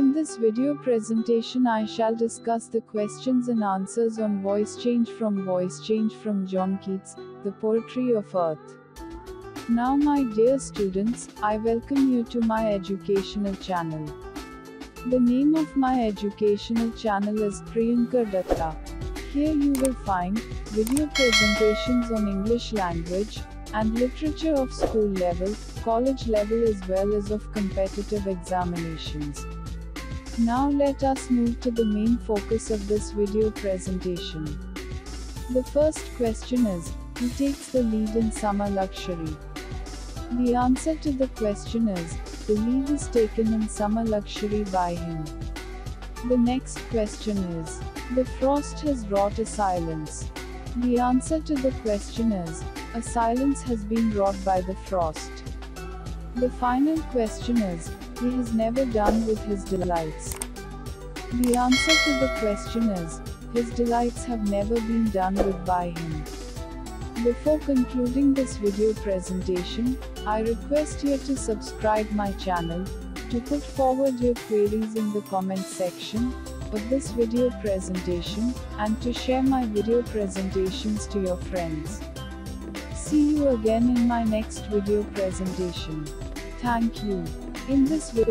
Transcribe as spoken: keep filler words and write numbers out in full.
In this video presentation I shall discuss the questions and answers on voice change from voice change from John Keats, The Poetry of Earth. Now my dear students, I welcome you to my educational channel. The name of my educational channel is Priyankar Datta. Here you will find video presentations on English language and literature of school level, college level as well as of competitive examinations. Now let us move to the main focus of this video presentation. The first question is, who takes the lead in summer luxury? The answer to the question is, the lead is taken in summer luxury by him. The next question is, the frost has wrought a silence. The answer to the question is, a silence has been wrought by the frost. The final question is, he has never done with his delights. The answer to the question is, his delights have never been done with by him. Before concluding this video presentation, I request you to subscribe my channel, to put forward your queries in the comment section of this video presentation, and to share my video presentations to your friends. See you again in my next video presentation. Thank you. In this video